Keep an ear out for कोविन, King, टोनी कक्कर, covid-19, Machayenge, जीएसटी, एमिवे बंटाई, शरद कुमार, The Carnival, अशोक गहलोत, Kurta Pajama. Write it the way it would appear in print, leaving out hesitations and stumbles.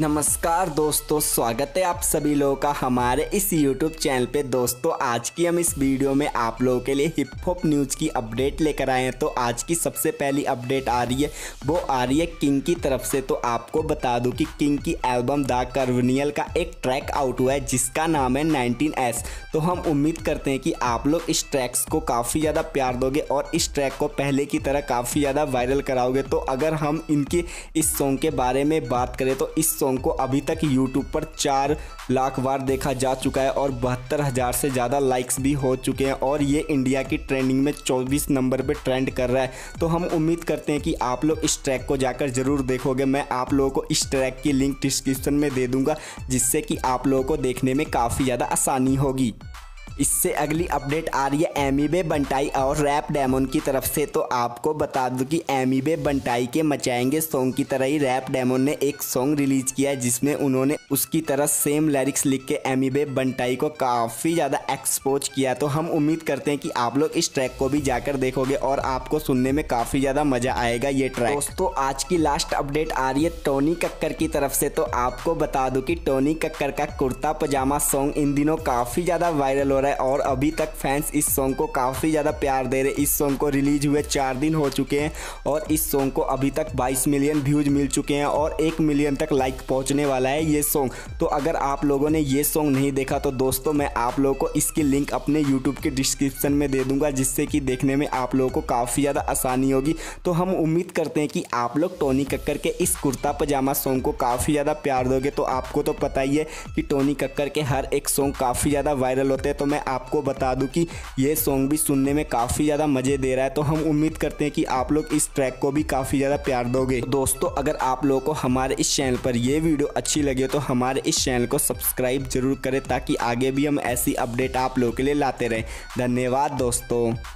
नमस्कार दोस्तों, स्वागत है आप सभी लोगों का हमारे इस YouTube चैनल पे। दोस्तों आज की हम इस वीडियो में आप लोगों के लिए हिप हॉप न्यूज़ की अपडेट लेकर आए हैं। तो आज की सबसे पहली अपडेट आ रही है वो आ रही है किंग की तरफ से। तो आपको बता दूं कि किंग की एल्बम द कार्निवल का एक ट्रैक आउट हुआ है जिसका नाम है 19S। तो हम उम्मीद करते हैं कि आप लोग इस ट्रैक्स को काफ़ी ज़्यादा प्यार दोगे और इस ट्रैक को पहले की तरह काफ़ी ज़्यादा वायरल कराओगे। तो अगर हम इनके इस सॉन्ग के बारे में बात करें तो इस सॉन्ग को अभी तक YouTube पर 4 लाख बार देखा जा चुका है और 72,000 से ज़्यादा लाइक्स भी हो चुके हैं और ये इंडिया की ट्रेंडिंग में 24 नंबर पे ट्रेंड कर रहा है। तो हम उम्मीद करते हैं कि आप लोग इस ट्रैक को जाकर ज़रूर देखोगे। मैं आप लोगों को इस ट्रैक की लिंक डिस्क्रिप्शन में दे दूँगा जिससे कि आप लोगों को देखने में काफ़ी ज़्यादा आसानी होगी। इससे अगली अपडेट आ रही है एमिवे बंटाई और रैप डेमन की तरफ से। तो आपको बता दूं कि एमिवे बंटाई के मचाएंगे सॉन्ग की तरह ही रैप डेमन ने एक सॉन्ग रिलीज किया है जिसमें उन्होंने उसकी तरह सेम लिरिक्स लिख के एमिवे बंटाई को काफ़ी ज़्यादा एक्सपोज किया। तो हम उम्मीद करते हैं कि आप लोग इस ट्रैक को भी जाकर देखोगे और आपको सुनने में काफ़ी ज़्यादा मज़ा आएगा ये ट्रैक। दोस्तों आज की लास्ट अपडेट आ रही है टोनी कक्कर की तरफ से। तो आपको बता दूँ कि टोनी कक्कर का कुर्ता पजामा सॉन्ग इन दिनों काफ़ी ज़्यादा वायरल हो है और अभी तक फैंस इस सॉन्ग को काफ़ी ज़्यादा प्यार दे रहे। इस सॉन्ग को रिलीज हुए 4 दिन हो चुके हैं और इस सॉन्ग को अभी तक 22 मिलियन व्यूज मिल चुके हैं और 1 मिलियन तक लाइक पहुंचने वाला है ये सॉन्ग। तो अगर आप लोगों ने ये सॉन्ग नहीं देखा तो दोस्तों मैं आप लोगों को इसकी लिंक अपने यूट्यूब के डिस्क्रिप्शन में दे दूँगा जिससे कि देखने में आप लोगों को काफ़ी ज़्यादा आसानी होगी। तो हम उम्मीद करते हैं कि आप लोग टोनी कक्कर के इस कुर्ता पजामा सॉन्ग को काफ़ी ज़्यादा प्यार दोगे। तो आपको तो पता ही है कि टोनी कक्कर के हर एक सॉन्ग काफ़ी ज़्यादा वायरल होते हैं। तो मैं आपको बता दूं कि ये सॉन्ग भी सुनने में काफ़ी ज़्यादा मज़े दे रहा है। तो हम उम्मीद करते हैं कि आप लोग इस ट्रैक को भी काफ़ी ज़्यादा प्यार दोगे। तो दोस्तों अगर आप लोगों को हमारे इस चैनल पर ये वीडियो अच्छी लगे तो हमारे इस चैनल को सब्सक्राइब जरूर करें ताकि आगे भी हम ऐसी अपडेट आप लोगों के लिए लाते रहें। धन्यवाद दोस्तों।